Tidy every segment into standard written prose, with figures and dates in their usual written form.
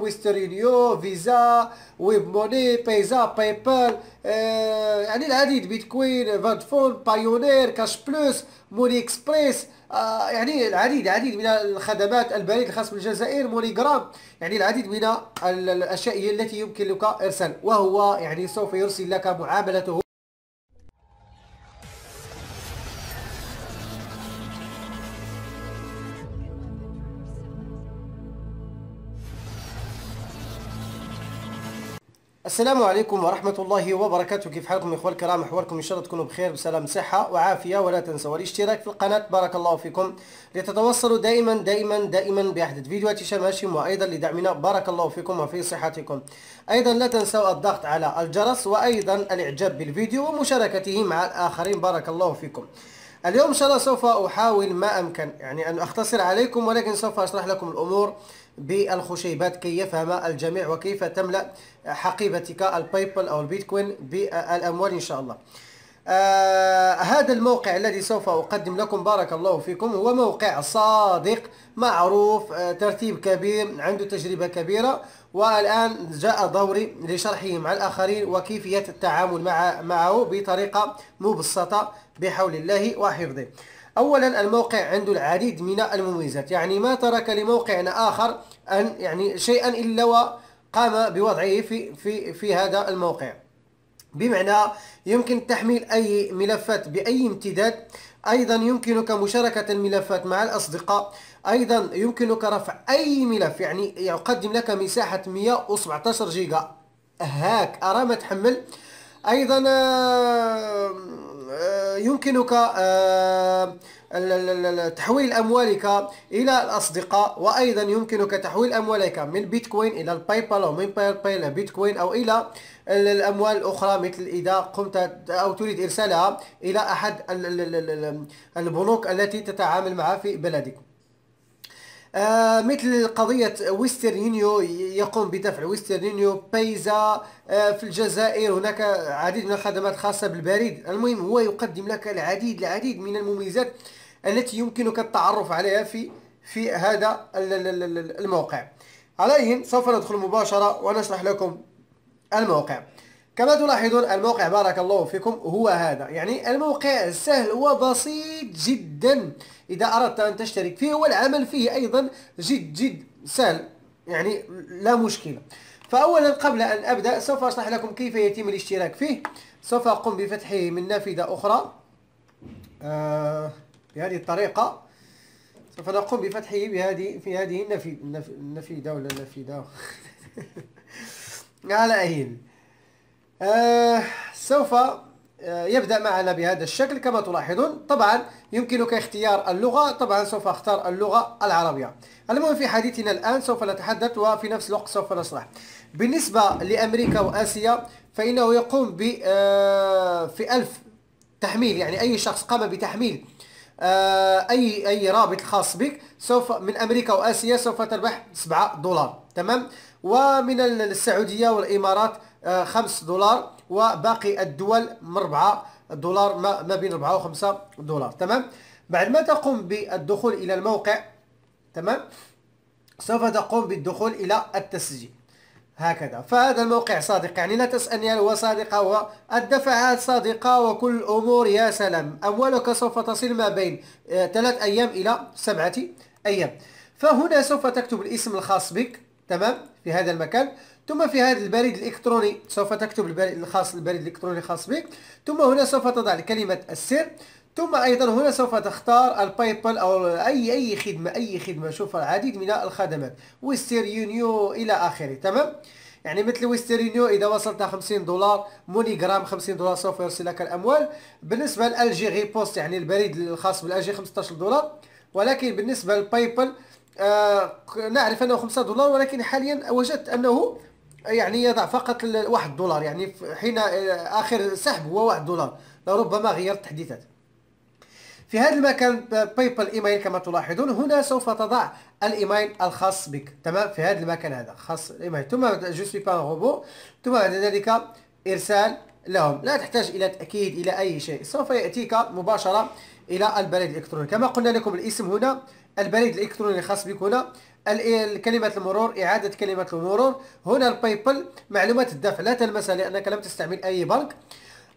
ويسترن يونيون، فيزا، ويب موني، بيزا، باي بال، يعني العديد، بيتكوين، فودافون، بايونير، كاش بلوس، موني اكسبريس، يعني العديد من الخدمات، البريد الخاص بالجزائر، مونيغرام، يعني العديد من الاشياء التي يمكن لك ارسال، وهو يعني سوف يرسل لك معاملته. السلام عليكم ورحمة الله وبركاته. كيف حالكم يا اخوان الكرام؟ احوالكم؟ ان شاء الله تكونوا بخير بسلام صحة وعافية، ولا تنسوا الاشتراك في القناة بارك الله فيكم لتتوصلوا دائما دائما دائما بأحدث فيديوهات هشام هاشم، وايضا لدعمنا بارك الله فيكم وفي صحتكم. ايضا لا تنسوا الضغط على الجرس وايضا الاعجاب بالفيديو ومشاركته مع الاخرين بارك الله فيكم. اليوم ان شاء الله سوف احاول ما امكن يعني ان اختصر عليكم، ولكن سوف اشرح لكم الامور بالخشيبات كي يفهم الجميع وكيف تملأ حقيبتك البايبال او البيتكوين بالاموال ان شاء الله. هذا الموقع الذي سوف اقدم لكم بارك الله فيكم هو موقع صادق معروف، ترتيب كبير، عنده تجربة كبيرة، والان جاء دوري لشرحه مع الاخرين وكيفية التعامل معه بطريقة مبسطة بحول الله وحفظه. اولا الموقع عنده العديد من المميزات، يعني ما ترك لموقعنا اخر ان يعني شيئا الا وقام بوضعه في هذا الموقع، بمعنى يمكن تحميل اي ملفات باي امتداد، ايضا يمكنك مشاركة الملفات مع الاصدقاء، ايضا يمكنك رفع اي ملف، يعني يقدم لك مساحة 117 جيجا هاك ارى ما تحمل، ايضا يمكنك تحويل أموالك إلى الأصدقاء، وأيضا يمكنك تحويل أموالك من بيتكوين إلى البايبال أو من بايبال إلى بيتكوين أو إلى الأموال الأخرى، مثل إذا قمت أو تريد إرسالها إلى أحد البنوك التي تتعامل معها في بلدك. مثل قضية ويسترن يونيون، يقوم بدفع ويسترن يونيون، بايزا، في الجزائر هناك العديد من الخدمات خاصة بالبريد. المهم هو يقدم لك العديد من المميزات التي يمكنك التعرف عليها في هذا الموقع. عليهم سوف ندخل مباشرة ونشرح لكم الموقع. كما تلاحظون الموقع بارك الله فيكم هو هذا، يعني الموقع سهل وبسيط جدا، إذا أردت أن تشترك فيه، والعمل فيه أيضا جد سهل، يعني لا مشكلة. فأولا قبل أن أبدأ سوف أشرح لكم كيف يتم الاشتراك فيه. سوف أقوم بفتحه من نافذة أخرى بهذه الطريقة، سوف نقوم بفتحه في هذه النافذة ولا النافذة على أهين. سوف يبدأ معنا بهذا الشكل كما تلاحظون. طبعا يمكنك اختيار اللغة، طبعا سوف اختار اللغة العربية. المهم في حديثنا الآن سوف نتحدث وفي نفس الوقت سوف نشرح. بالنسبة لأمريكا وآسيا فإنه يقوم في 1000 تحميل، يعني أي شخص قام بتحميل أي رابط خاص بك سوف من أمريكا وآسيا سوف تربح $7 تمام، ومن السعودية والإمارات $5، وباقي الدول من $4 ما بين $4 و $5 تمام. بعد ما تقوم بالدخول إلى الموقع تمام سوف تقوم بالدخول إلى التسجيل هكذا. فهذا الموقع صادق، يعني لا تسألني هل هو صادق، هو الدفعات صادقة وكل الأمور يا سلام. أموالك سوف تصل ما بين 3 أيام إلى 7 أيام. فهنا سوف تكتب الاسم الخاص بك تمام في هذا المكان، ثم في هذا البريد الإلكتروني سوف تكتب البريد الإلكتروني الخاص بك، ثم هنا سوف تضع كلمة السر، ثم أيضا هنا سوف تختار البايبال أو أي خدمة، أي خدمة. شوف العديد من الخدمات ويسترن يونيون إلى آخره تمام، يعني مثل ويسترن يونيون إذا وصلت $50، مونيغرام $50 سوف يرسل لك الأموال. بالنسبة للألجيري بوست يعني البريد الخاص بالألجيري $15، ولكن بالنسبة للبايبال نعرف أنه $5، ولكن حاليا وجدت أنه يعني يضع فقط $1، يعني حين آخر سحب هو $1، لربما غيرت تحديثات. في هذا المكان بايبال ايميل كما تلاحظون، هنا سوف تضع الايميل الخاص بك تمام في هذا المكان، هذا خاص الايميل، ثم جو سوي با روبو، ثم بعد ذلك ارسال لهم، لا تحتاج الى تاكيد الى اي شيء، سوف ياتيك مباشره الى البريد الالكتروني. كما قلنا لكم الاسم هنا، البريد الالكتروني الخاص بك هنا، كلمة المرور، إعادة كلمة المرور. هنا الباي بال معلومات الدفع لا تلمسها لأنك لم تستعمل أي بنك.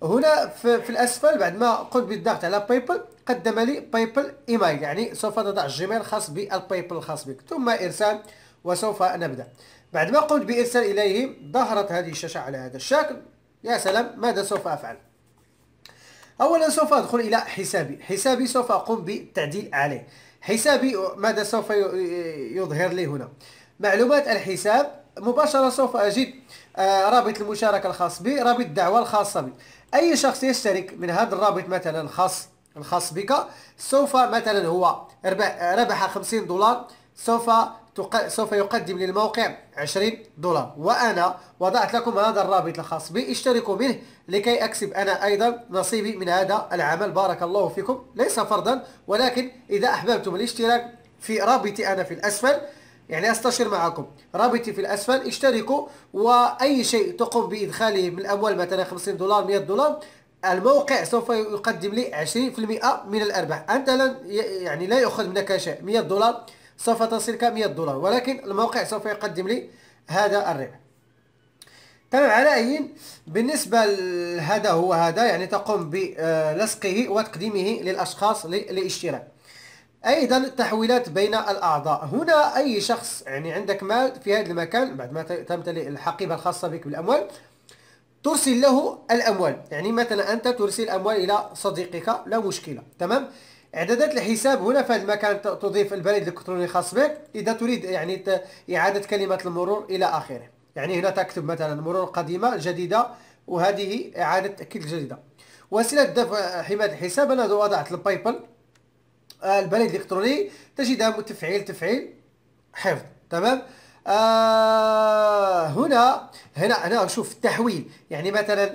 هنا في الأسفل بعد ما قمت بالضغط على باي بال قدم لي باي بال إيميل، يعني سوف تضع الجيميل الخاص بالباي بال الخاص بك، ثم إرسال وسوف نبدأ. بعد ما قمت بإرسال إليه ظهرت هذه الشاشة على هذا الشكل. يا سلام، ماذا سوف أفعل؟ أولا سوف أدخل إلى حسابي، حسابي سوف أقوم بالتعديل عليه. حسابي ماذا سوف يظهر لي هنا؟ معلومات الحساب مباشرة، سوف أجد رابط المشاركة الخاص بي، رابط الدعوة الخاصة بي. أي شخص يشترك من هذا الرابط مثلا الخاص بك، سوف مثلا هو ربح 50 دولار، سوف يقدم للموقع 20 دولار، وأنا وضعت لكم هذا الرابط الخاص بي، اشتركوا منه لكي أكسب أنا أيضا نصيبي من هذا العمل. بارك الله فيكم، ليس فرضا ولكن إذا أحببتم الاشتراك في رابطي أنا في الأسفل، يعني أستشير معكم، رابطي في الأسفل، اشتركوا، وأي شيء تقوم بإدخاله من الأموال مثلا 50 دولار، 100 دولار، الموقع سوف يقدم لي 20% من الأرباح. أنت يعني لا يأخذ منك شيء، 100 دولار سوف تصلك 100 دولار، ولكن الموقع سوف يقدم لي هذا الربح. تمام. على أي بالنسبة لهذا هو هذا، يعني تقوم بلصقه وتقديمه للأشخاص للاشتراك. أيضا التحويلات بين الأعضاء، هنا أي شخص يعني عندك مال في هذا المكان بعد ما تمتلئ الحقيبة الخاصة بك بالأموال ترسل له الأموال، يعني مثلا أنت ترسل أموال إلى صديقك، لا مشكلة. تمام. إعدادات الحساب، هنا في هذا المكان تضيف البريد الإلكتروني الخاص بك إذا تريد يعني إعادة كلمة المرور إلى آخره، يعني هنا تكتب مثلا مرور قديمة جديدة، وهذه إعادة تأكيد جديدة. وسيلة دفع حماية الحساب، أنا وضعت الباي بال، البريد الإلكتروني تجدها تفعيل حفظ. تمام. هنا شوف التحويل، يعني مثلا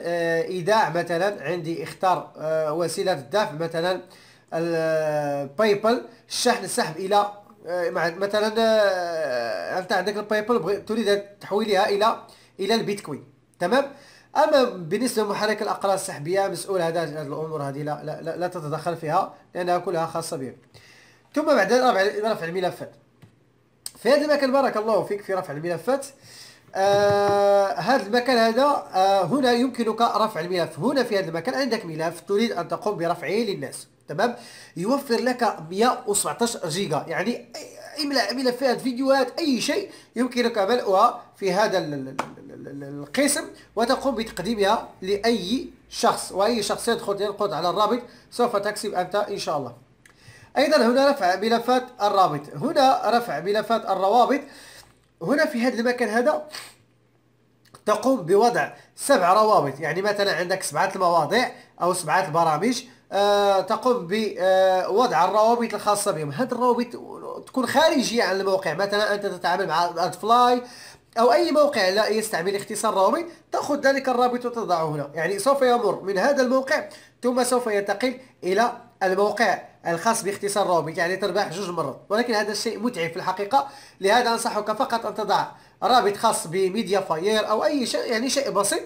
إيداع، مثلا عندي اختار وسيلة الدفع مثلا الباي بال، الشحن، السحب الى مثلا انت عندك الباي بال تريد تحويلها الى البيتكوين. تمام. اما بالنسبه لمحرك الاقراص السحبيه مسؤول هذه الامور، هذه لا تتدخل فيها لانها كلها خاصه بك. ثم بعد رفع الملفات، في هذا المكان بارك الله فيك في رفع الملفات، هذا المكان هذا، هنا يمكنك رفع الملف. هنا في هذا المكان عندك ملف تريد ان تقوم برفعه للناس. تمام. يوفر لك 117 جيجا، يعني املا ملفات، فيديوهات، اي شيء يمكنك ملؤها في هذا القسم وتقوم بتقديمها لاي شخص، واي شخص ينقض على الرابط سوف تكسب انت ان شاء الله. ايضا هنا رفع ملفات الرابط، هنا رفع ملفات الروابط، هنا في هذا المكان هذا تقوم بوضع 7 روابط، يعني مثلا عندك 7 المواضيع او 7 البرامج، تقوم بوضع الروابط الخاصة بهم. هذه الروابط تكون خارجية عن الموقع، مثلا أنت تتعامل مع AdFly أو أي موقع لا يستعمل اختصار روابط، تأخذ ذلك الرابط وتضعه هنا، يعني سوف يمر من هذا الموقع ثم سوف ينتقل إلى الموقع الخاص باختصار روابط، يعني تربح 2 مرات، ولكن هذا الشيء متعب في الحقيقة. لهذا أنصحك فقط أن تضع رابط خاص بميديا فاير أو أي شيء، يعني شيء بسيط،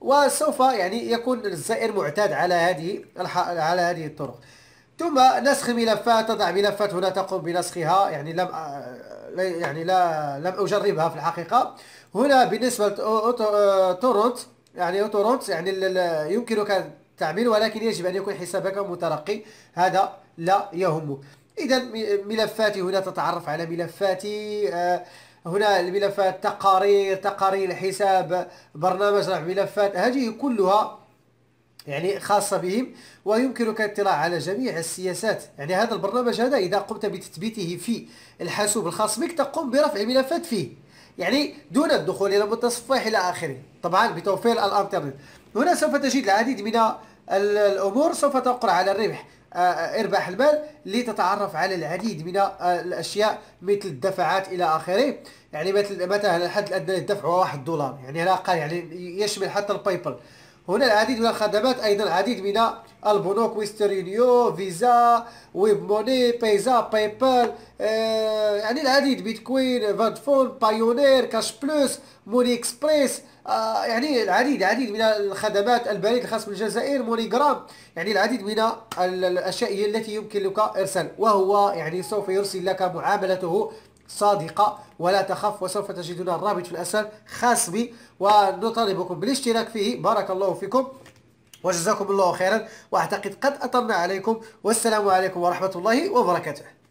وسوف يعني يكون الزائر معتاد على هذه الطرق. ثم نسخ ملفات، تضع ملفات هنا تقوم بنسخها، يعني لم اجربها في الحقيقه. هنا بالنسبه لأوتورنت، يعني أوتورنت يعني يمكنك تعمل، ولكن يجب ان يكون حسابك مترقي، هذا لا يهمك. اذا ملفاتي هنا، تتعرف على ملفاتي، هنا الملفات، تقارير الحساب، برنامج رفع ملفات، هذه كلها يعني خاصة بهم، ويمكنك الاطلاع على جميع السياسات. يعني هذا البرنامج هذا إذا قمت بتثبيته في الحاسوب الخاص بك تقوم برفع الملفات فيه، يعني دون الدخول إلى المتصفح إلى آخره، طبعا بتوفير الإنترنت. هنا سوف تجد العديد من الأمور، سوف تقرأ على الربح، إرباح المال، لتتعرف على العديد من الأشياء مثل الدفعات إلى آخره، يعني مثلا الحد الأدنى للدفع هو 1 دولار، يعني لا أقل، يعني يشمل حتى الباي بال. هنا العديد من الخدمات، أيضا العديد من البنوك، ويسترن يونيون، فيزا، ويب موني، بيزا، باي بال، يعني العديد، بيتكوين، فودافون، بايونير، كاش بلوس، موني اكسبريس، يعني العديد من الخدمات، البريد الخاص بالجزائر، مونيغرام، يعني العديد من الاشياء التي يمكن لك ارسال، وهو يعني سوف يرسل لك معاملته صادقة، ولا تخف وسوف تجدون الرابط في الأسفل خاص بي، ونطالبكم بالاشتراك فيه. بارك الله فيكم وجزاكم الله خيرا، وأعتقد قد أطلنا عليكم، والسلام عليكم ورحمة الله وبركاته.